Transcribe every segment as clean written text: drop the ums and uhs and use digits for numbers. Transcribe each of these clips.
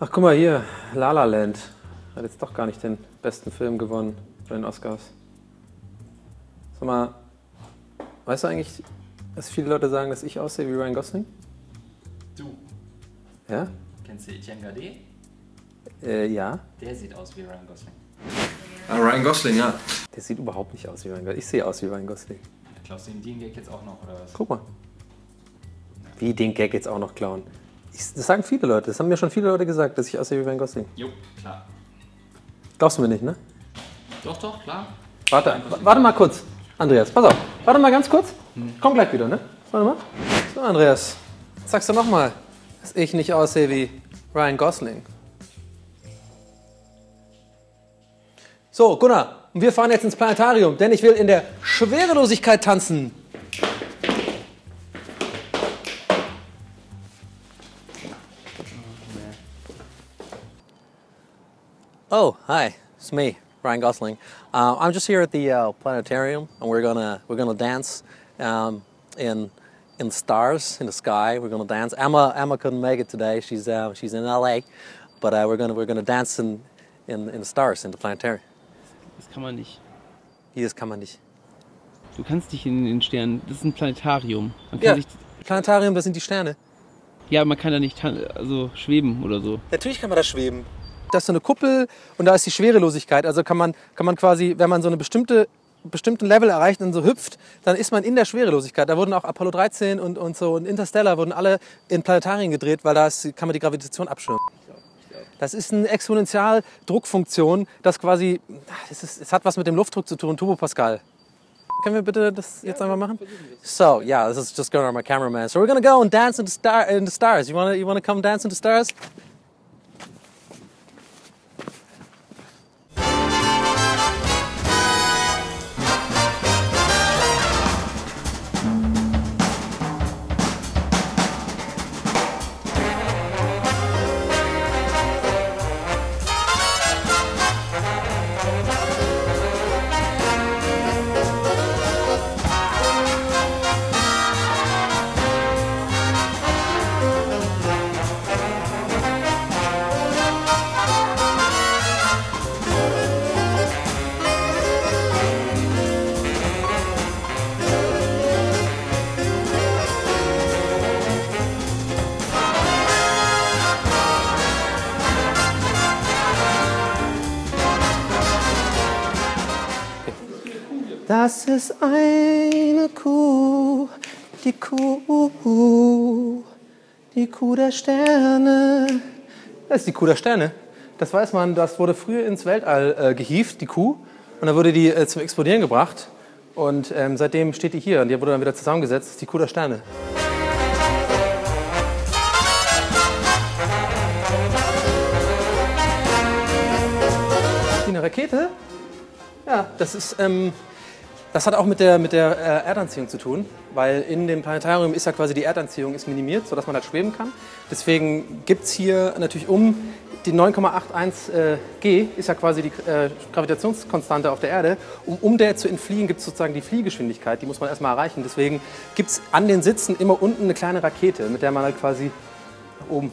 Ach, guck mal hier, La La Land hat jetzt doch gar nicht den besten Film gewonnen bei den Oscars. Sag mal, weißt du eigentlich, dass viele Leute sagen, dass ich aussehe wie Ryan Gosling? Du? Ja? Kennst du Etienne Gade? Ja. Der sieht aus wie Ryan Gosling. Ah, Ryan Gosling, ja. Der sieht überhaupt nicht aus wie Ryan Gosling. Ich sehe aus wie Ryan Gosling. Klaust du ihm den Gag jetzt auch noch, oder was? Guck mal. Wie, den Gag jetzt auch noch klauen? Das sagen viele Leute, das haben mir schon viele Leute gesagt, dass ich aussehe wie Ryan Gosling. Jo, klar. Glaubst du mir nicht, ne? Doch, doch, klar. Warte mal kurz, Andreas, pass auf. Warte mal ganz kurz. Komm gleich wieder, ne? Warte mal. So, Andreas, sagst du nochmal, dass ich nicht aussehe wie Ryan Gosling. So, Gunnar, und wir fahren jetzt ins Planetarium, denn ich will in der Schwerelosigkeit tanzen. Oh, hi, it's me, Ryan Gosling. I'm just here at the planetarium, and we're gonna dance in the stars, in the sky. We're gonna dance. Emma couldn't make it today. She's in LA, but we're gonna dance in the stars, in the planetarium. Das kann man nicht. Wie, das kann man nicht? Du kannst dich in den Sternen. Das ist ein Planetarium. Man kann Planetarium, das sind die Sterne. Ja, man kann da nicht schweben oder so. Natürlich kann man da schweben. Da ist so eine Kuppel und da ist die Schwerelosigkeit. Also kann man quasi, wenn man so einen bestimmten Level erreicht und so hüpft, dann ist man in der Schwerelosigkeit. Da wurden auch Apollo 13 und so und Interstellar wurden alle in Planetarien gedreht, weil da kann man die Gravitation abschirmen. Das ist eine Exponentialdruckfunktion, das quasi, es hat was mit dem Luftdruck zu tun, Turbo Pascal. Können wir bitte das jetzt einfach machen? So, yeah, this is just Gunnar, my cameraman. So we're gonna go and dance in the stars. You wanna come dance in the stars? Das ist eine Kuh, die Kuh der Sterne. Das ist die Kuh der Sterne. Das weiß man, das wurde früher ins Weltall gehievt, die Kuh. Und dann wurde die zum Explodieren gebracht. Und seitdem steht die hier und die wurde dann wieder zusammengesetzt. Das ist die Kuh der Sterne. Ist die eine Rakete? Ja, das ist... Das hat auch mit der Erdanziehung zu tun, weil in dem Planetarium ist ja quasi die Erdanziehung ist minimiert, sodass man halt schweben kann. Deswegen gibt es hier natürlich die 9,81 G ist ja quasi die Gravitationskonstante auf der Erde. Um der zu entfliehen, gibt es sozusagen die Fliehgeschwindigkeit, die muss man erstmal erreichen. Deswegen gibt es an den Sitzen immer unten eine kleine Rakete, mit der man halt quasi nach oben...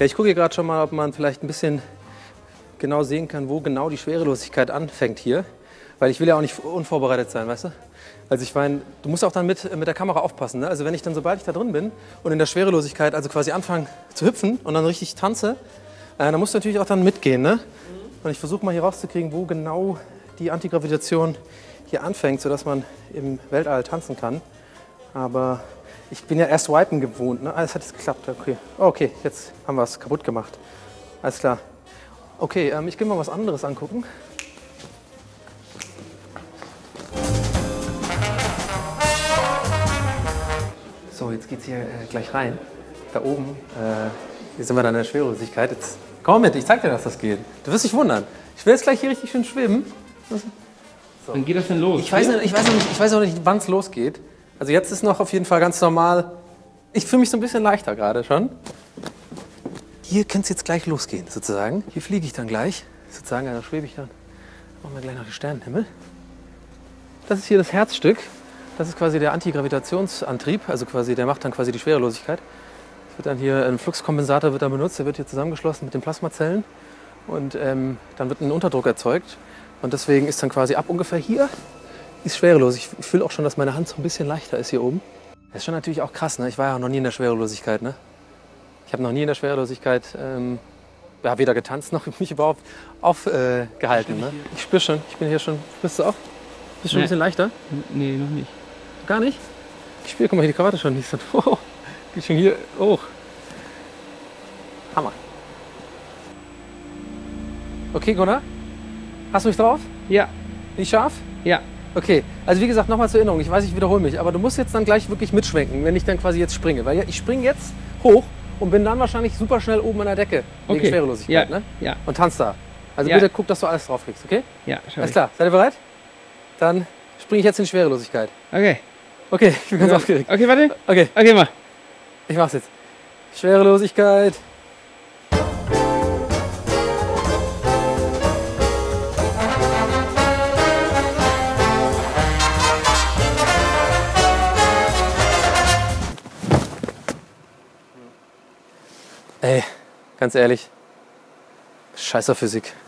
Ja, ich gucke hier gerade schon mal, ob man vielleicht ein bisschen genau sehen kann, wo genau die Schwerelosigkeit anfängt hier. Weil ich will ja auch nicht unvorbereitet sein, weißt du? Also ich meine, du musst auch dann mit der Kamera aufpassen, ne? Also wenn ich dann, sobald ich da drin bin und in der Schwerelosigkeit also quasi anfange zu hüpfen und dann richtig tanze, dann musst du natürlich auch dann mitgehen, ne? Und ich versuche mal hier rauszukriegen, wo genau die Antigravitation hier anfängt, sodass man im Weltall tanzen kann. Aber... Ich bin ja erst wipen gewohnt, ne? Alles hat jetzt geklappt, okay. Okay, jetzt haben wir es kaputt gemacht. Alles klar. Okay, ich gehe mal was anderes angucken. So, jetzt geht's hier gleich rein. Da oben, hier sind wir dann in der Schwerelosigkeit. Jetzt komm mit, ich zeig dir, dass das geht. Du wirst dich wundern. Ich will jetzt gleich hier richtig schön schwimmen. So. Wann geht das denn los? Ich weiß noch nicht, wann es losgeht. Also jetzt ist noch auf jeden Fall ganz normal. Ich fühle mich so ein bisschen leichter gerade schon. Hier könnte es jetzt gleich losgehen, sozusagen. Hier fliege ich dann gleich, sozusagen, da schwebe ich dann. Machen wir gleich noch den Sternenhimmel. Das ist hier das Herzstück. Das ist quasi der Antigravitationsantrieb, also quasi der macht dann quasi die Schwerelosigkeit. Es wird dann hier ein Fluxkompensator wird dann benutzt, der wird hier zusammengeschlossen mit den Plasmazellen und dann wird ein Unterdruck erzeugt und deswegen ist dann quasi ab ungefähr hier ist schwerelos. Ich fühle auch schon, dass meine Hand so ein bisschen leichter ist hier oben. Das ist schon natürlich auch krass, ne? Ich war ja auch noch nie in der Schwerelosigkeit, ne? Ich habe noch nie in der Schwerelosigkeit weder getanzt noch mich überhaupt aufgehalten. Ne? Ich spüre schon, ich bin hier schon. Spürst du auch? Bist du schon ein bisschen leichter? Nee, noch nicht. Gar nicht? Ich spüre, guck mal, hier die Krawatte schon. Oh, geht schon hier hoch. Hammer. Okay, Gunnar? Hast du mich drauf? Ja. Nicht scharf? Ja. Okay, also wie gesagt, nochmal zur Erinnerung. Ich weiß, ich wiederhole mich, aber du musst jetzt dann gleich wirklich mitschwenken, wenn ich dann quasi jetzt springe. Weil ich springe jetzt hoch und bin dann wahrscheinlich super schnell oben an der Decke wegen Schwerelosigkeit, ne? Ja. Und tanz da. Also bitte guck, dass du alles drauf kriegst, okay? Ja, schau. Alles klar, seid ihr bereit? Dann springe ich jetzt in die Schwerelosigkeit. Okay. Okay, ich bin ganz aufgeregt. Okay, warte. Okay. Okay, mal. Ich mach's jetzt. Schwerelosigkeit. Ey, ganz ehrlich, scheißer Physik.